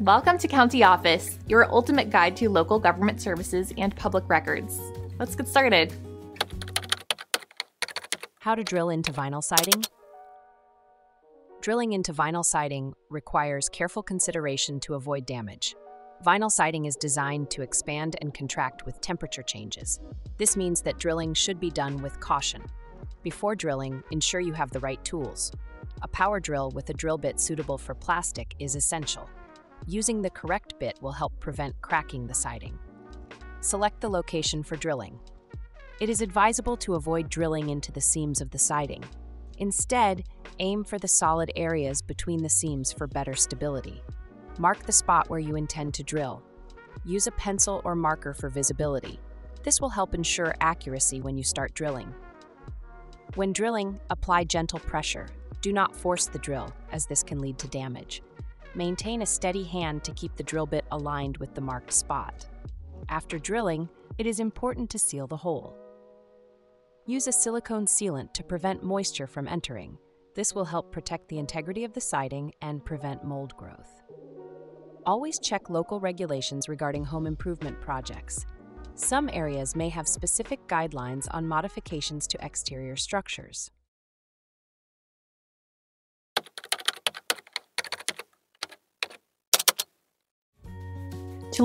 Welcome to County Office, your ultimate guide to local government services and public records. Let's get started. How to drill into vinyl siding? Drilling into vinyl siding requires careful consideration to avoid damage. Vinyl siding is designed to expand and contract with temperature changes. This means that drilling should be done with caution. Before drilling, ensure you have the right tools. A power drill with a drill bit suitable for plastic is essential. Using the correct bit will help prevent cracking the siding. Select the location for drilling. It is advisable to avoid drilling into the seams of the siding. Instead, aim for the solid areas between the seams for better stability. Mark the spot where you intend to drill. Use a pencil or marker for visibility. This will help ensure accuracy when you start drilling. When drilling, apply gentle pressure. Do not force the drill, as this can lead to damage. Maintain a steady hand to keep the drill bit aligned with the marked spot. After drilling, it is important to seal the hole. Use a silicone sealant to prevent moisture from entering. This will help protect the integrity of the siding and prevent mold growth. Always check local regulations regarding home improvement projects. Some areas may have specific guidelines on modifications to exterior structures. To